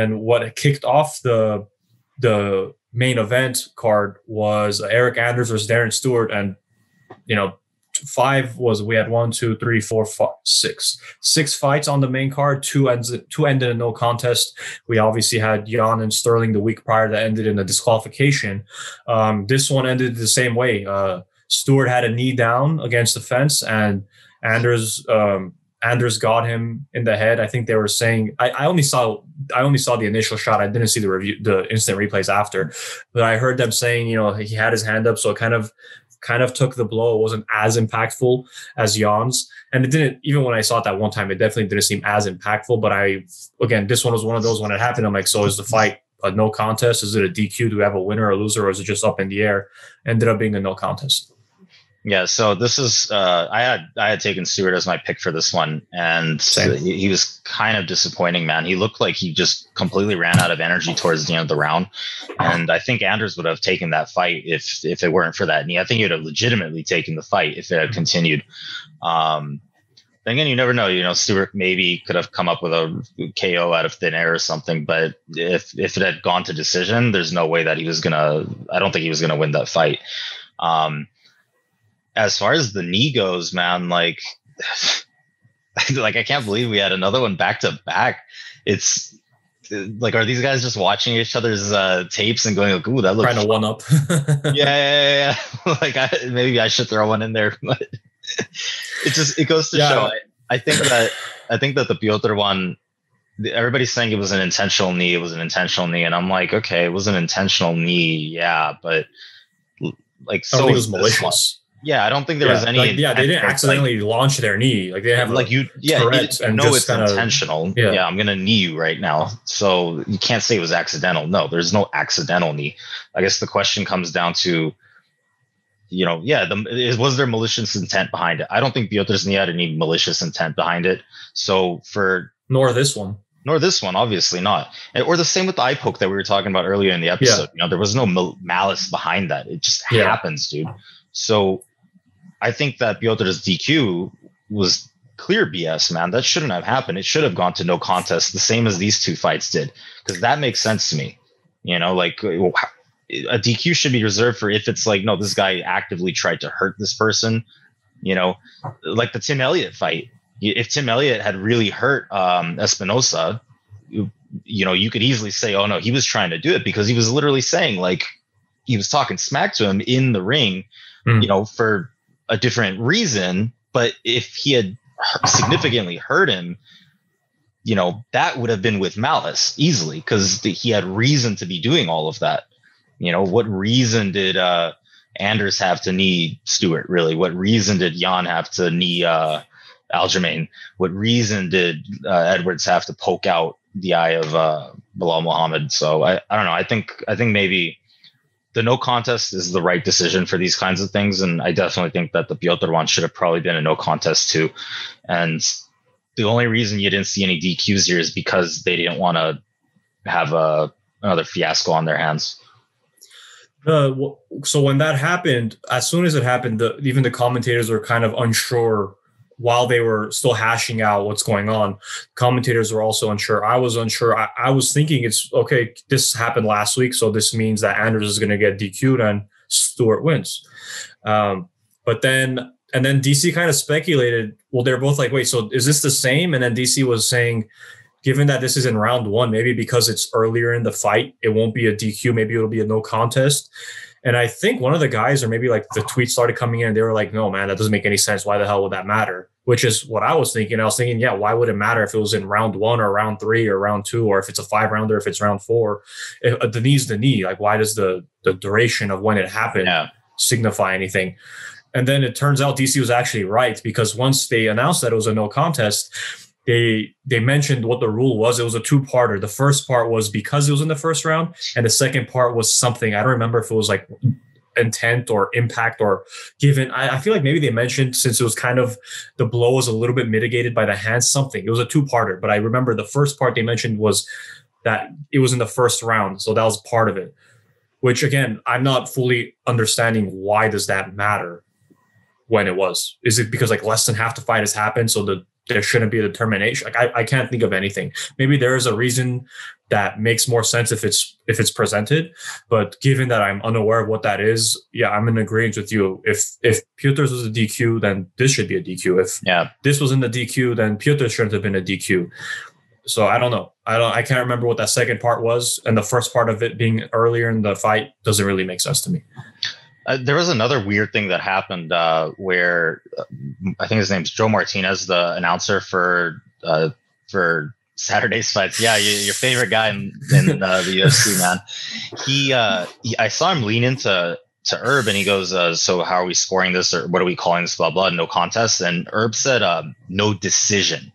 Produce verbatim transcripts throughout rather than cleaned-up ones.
And what kicked off the the main event card was Eryk Anders versus Darren Stewart. And, you know, five was we had one, two, three, four, five, six. Six fights on the main card, two, ends, two ended in no contest. We obviously had Yan and Sterling the week prior that ended in a disqualification. Um, this one ended the same way. Uh, Stewart had a knee down against the fence, and Anders um, Anders got him in the head. I think they were saying I, I only saw I only saw the initial shot. I didn't see the review, the instant replays after, but I heard them saying, you know, he had his hand up, so it kind of kind of took the blow. It wasn't as impactful as Yan's, and it didn't, even when I saw it that one time, it definitely didn't seem as impactful. But I, again, this one was one of those when it happened, I'm like, so is the fight a no contest? Is it a D Q? Do we have a winner or a loser, or is it just up in the air? Ended up being a no contest. Yeah, so this is uh, I had I had taken Stewart as my pick for this one, and he, he was kind of disappointing, man. He looked like he just completely ran out of energy towards the end of the round, and I think Anders would have taken that fight if if it weren't for that knee. I think he would have legitimately taken the fight if it had continued. Um, then again, you never know. You know, Stewart maybe could have come up with a K O out of thin air or something, but if if it had gone to decision, there's no way that he was gonna. I don't think he was gonna win that fight. Um, As far as the knee goes, man, like, like I can't believe we had another one back to back. It's like, are these guys just watching each other's uh, tapes and going, like, "Ooh, that looks trying to one up." yeah, yeah, yeah. yeah. like, I, maybe I should throw one in there. But it just it goes to yeah. show. I, I think that I think that the Piotr one. Everybody's saying it was an intentional knee. It was an intentional knee, and I'm like, okay, it was an intentional knee. Yeah, but like, so I think it was malicious. Yeah, I don't think there yeah, was any. Like, yeah, they didn't accidentally like, launch their knee. Like they have like you. Yeah, you and know it's kinda, intentional. Yeah. yeah, I'm gonna knee you right now, so you can't say it was accidental. No, there's no accidental knee. I guess the question comes down to, you know, yeah, the, is, was there malicious intent behind it? I don't think Piotr's knee had any malicious intent behind it. So for nor this one. Nor this one, obviously not. Or the same with the eye poke that we were talking about earlier in the episode. Yeah. You know, there was no mal- malice behind that. It just yeah. happens, dude. So. I think that Piotr's D Q was clear B S, man. That shouldn't have happened. It should have gone to no contest, the same as these two fights did, because that makes sense to me. You know, like a D Q should be reserved for if it's like, no, this guy actively tried to hurt this person. You know, like the Tim Elliott fight. If Tim Elliott had really hurt um, Espinosa, you, you know, you could easily say, oh, no, he was trying to do it, because he was literally saying, like, he was talking smack to him in the ring, mm. you know, for a different reason. But if he had significantly hurt him, you know, that would have been with malice easily, because he had reason to be doing all of that. You know, what reason did uh, Anders have to knee Stewart, really? What reason did Yan have to knee uh, Algermain? What reason did uh, Edwards have to poke out the eye of uh, Bilal Muhammad? So I, I don't know. I think I think maybe the no contest is the right decision for these kinds of things. And I definitely think that the Piotr one should have probably been a no contest too. And the only reason you didn't see any D Qs here is because they didn't want to have a, another fiasco on their hands. Uh, so when that happened, as soon as it happened, the, even the commentators were kind of unsure. While they were still hashing out what's going on, commentators were also unsure. I was unsure. I, I was thinking it's okay, this happened last week, so this means that Anders is going to get D Q'd and Stewart wins. Um, but then, and then D C kind of speculated, well, they're both like, wait, so is this the same? And then D C was saying, given that this is in round one, maybe because it's earlier in the fight, it won't be a D Q. Maybe it'll be a no contest. And I think one of the guys, or maybe like the tweets started coming in, and they were like, no, man, that doesn't make any sense. Why the hell would that matter? Which is what I was thinking. I was thinking, yeah, why would it matter if it was in round one or round three or round two, or if it's a five rounder, if it's round four, if the knee's the knee, like why does the, the duration of when it happened yeah. signify anything? And then it turns out D C was actually right, because once they announced that it was a no contest, They they mentioned what the rule was. It was a two-parter. The first part was because it was in the first round, and the second part was something. I don't remember if it was like intent or impact or given. I, I feel like maybe they mentioned, since it was kind of, the blow was a little bit mitigated by the hand, something. It was a two-parter, but I remember the first part they mentioned was that it was in the first round, so that was part of it, which, again, I'm not fully understanding why does that matter when it was. Is it because like less than half the fight has happened, so the there shouldn't be a determination. Like I, I can't think of anything. Maybe there is a reason that makes more sense if it's if it's presented. But given that I'm unaware of what that is, yeah, I'm in agreement with you. If if Pieter's was a D Q, then this should be a D Q. If yeah. this was in the D Q, then Pieter shouldn't have been a D Q. So I don't know. I don't. I can't remember what that second part was, and the first part of it being earlier in the fight doesn't really make sense to me. Uh, there was another weird thing that happened uh, where uh, I think his name's Joe Martinez, the announcer for uh, for Saturday's fights. Yeah, you, your favorite guy in, in uh, the U F C, man. He, uh, he, I saw him lean into to Herb, and he goes, uh, "So how are we scoring this? Or what are we calling this? Blah blah. No contest." And Herb said, uh, "No decision."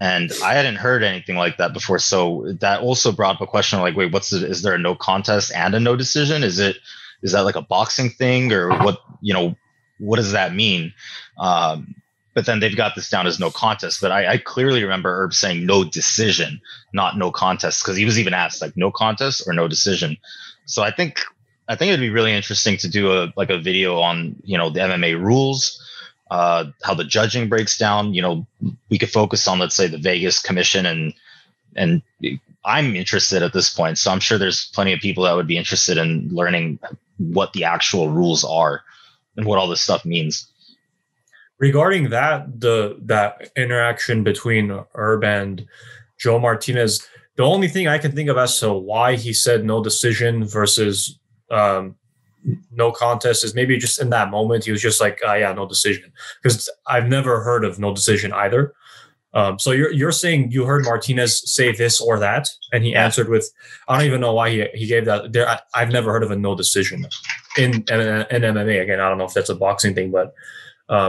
And I hadn't heard anything like that before. So that also brought up a question like, wait, what's the, is there a no contest and a no decision? Is it, is that like a boxing thing or what, you know, what does that mean? Um, but then they've got this down as no contest, but I, I clearly remember Herb saying no decision, not no contest. Cause he was even asked like no contest or no decision. So I think, I think it'd be really interesting to do a, like a video on, you know, the M M A rules, Uh, how the judging breaks down. You know, we could focus on, let's say, the Vegas commission, and and I'm interested at this point, so I'm sure there's plenty of people that would be interested in learning what the actual rules are and what all this stuff means. Regarding that, the that interaction between Herb and Joe Martinez, the only thing I can think of as to why he said no decision versus um no contest is maybe just in that moment he was just like, uh, yeah, no decision, because I've never heard of no decision either. Um, so you're you're saying you heard Martinez say this or that, and he yeah. answered with, I don't even know why he, he gave that. There, I, I've never heard of a no decision in, in, in M M A. Again, I don't know if that's a boxing thing, but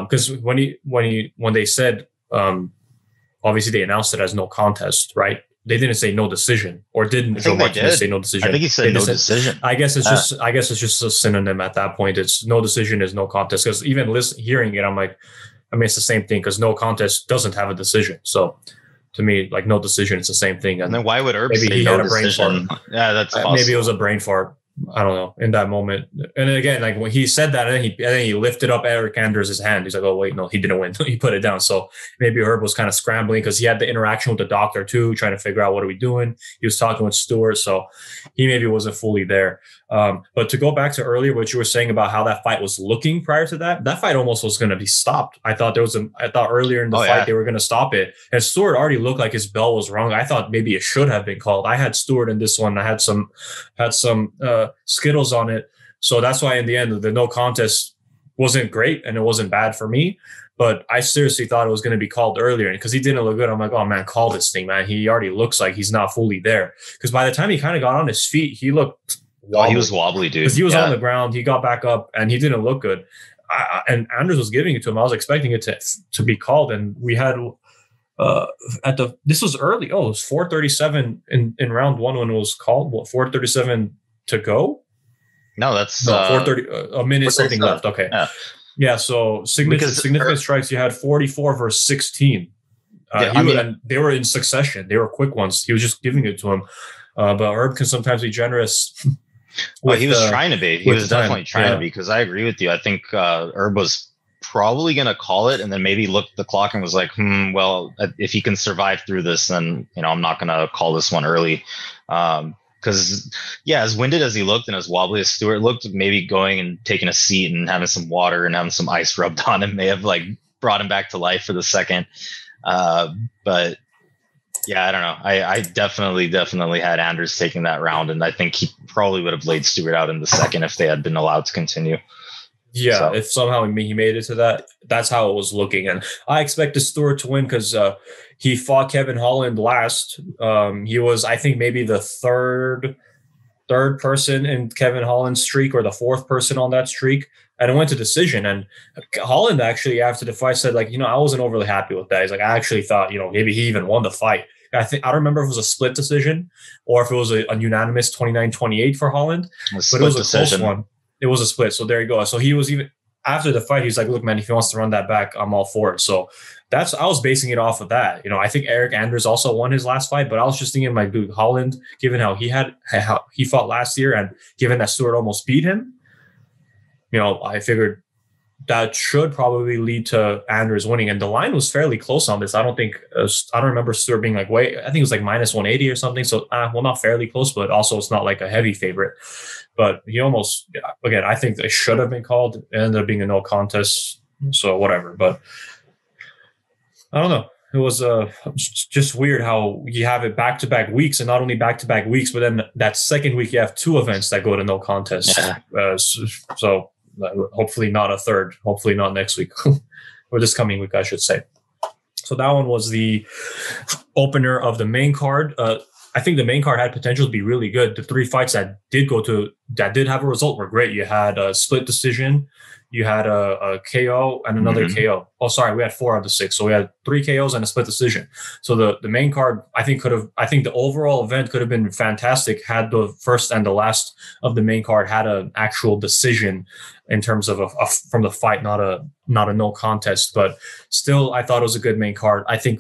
because um, when he when he when they said, um, obviously they announced it as no contest, right? They didn't say no decision, or didn't Joe Martinez did. say no decision? I think he said they no decision. Said, I guess it's yeah. just, I guess it's just a synonym at that point. It's no decision is no contest. Because even listen, hearing it, I'm like, I mean, it's the same thing. Because no contest doesn't have a decision. So to me, like no decision, it's the same thing. And, and then why would Herb maybe say he no had a brain decision? fart? Yeah, that's possible. Maybe it was a brain fart. I don't know. In that moment, and again, like when he said that, and then he and then he lifted up Eryk Anders' hand. He's like, "Oh wait, no, he didn't win." He put it down. So maybe Herb was kind of scrambling because he had the interaction with the doctor too, trying to figure out what are we doing. He was talking with Stewart, so he maybe wasn't fully there. Um, but to go back to earlier, what you were saying about how that fight was looking prior to that, that fight almost was going to be stopped. I thought there was a, I thought earlier in the oh, fight yeah. they were going to stop it. And Stewart already looked like his bell was rung. I thought maybe it should have been called. I had Stewart in this one. I had some, had some uh, Skittles on it. So that's why in the end, the no contest wasn't great and it wasn't bad for me. But I seriously thought it was going to be called earlier. And because he didn't look good, I'm like, oh, man, call this thing, man. He already looks like he's not fully there. Because by the time he kind of got on his feet, he looked... Wobbly. Oh, he was wobbly, dude. Because he was yeah. on the ground. He got back up, and he didn't look good. I, and Anders was giving it to him. I was expecting it to to be called, and we had uh, at the this was early. Oh, it was four thirty-seven in, in round one when it was called. What, four thirty-seven to go? No, that's no, uh, four thirty a minute something left. Okay, yeah. yeah so significant significant strikes. You had forty-four versus sixteen. Uh, yeah, I mean, and they were in succession. They were quick ones. He was just giving it to him. Uh, but Herb can sometimes be generous. Well, he was uh, trying to be. He was definitely time. trying yeah. to be, because I agree with you. I think uh, Herb was probably going to call it and then maybe looked at the clock and was like, hmm, well, if he can survive through this, then, you know, I'm not going to call this one early. Um, because, yeah, as winded as he looked and as wobbly as Stewart looked, maybe going and taking a seat and having some water and having some ice rubbed on him may have, like, brought him back to life for the second. Uh, but... Yeah, I don't know. I, I definitely, definitely had Anders taking that round, and I think he probably would have laid Stewart out in the second if they had been allowed to continue. Yeah, so. If somehow he made it to that, that's how it was looking. And I expected Stewart to win because uh, he fought Kevin Holland last. Um, he was, I think, maybe the third, third person in Kevin Holland's streak or the fourth person on that streak. And it went to decision. And Holland actually, after the fight, said, like, you know, I wasn't overly happy with that. He's like, I actually thought, you know, maybe he even won the fight. I think I don't remember if it was a split decision or if it was a, a unanimous twenty-nine twenty-eight for Holland. A but it was a decision. Close one. It was a split. So there you go. So he was even after the fight, he's like, look, man, if he wants to run that back, I'm all for it. So that's I was basing it off of that. You know, I think Eryk Anders also won his last fight, but I was just thinking, like, dude, Holland, given how he had how he fought last year and given that Stewart almost beat him, you know, I figured that should probably lead to Anders winning. And the line was fairly close on this. I don't think, uh, I don't remember Stewart being like, wait, I think it was like minus one eighty or something. So, uh, well, not fairly close, but also it's not like a heavy favorite. But he almost, again, I think it should have been called. It ended up being a no contest. So whatever. But I don't know. It was uh, just weird how you have it back-to-back weeks, and not only back-to-back weeks, but then that second week you have two events that go to no contest. Yeah. Uh, so, so hopefully not a third. Hopefully not next week or this coming week, I should say. So that one was the opener of the main card. Uh, I think the main card had potential to be really good. The three fights that did go to that did have a result were great. You had a split decision, you had a, a K O and another mm-hmm. K O. Oh, sorry, we had four out of the six, so we had three K Os and a split decision. So the, the main card, I think, could have. I think the overall event could have been fantastic had the first and the last of the main card had an actual decision in terms of a, a from the fight, not a not a no contest. But still, I thought it was a good main card. I think,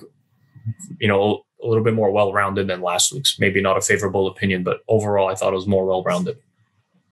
you know, a little bit more well-rounded than last week's. Maybe not a favorable opinion, but overall I thought it was more well-rounded.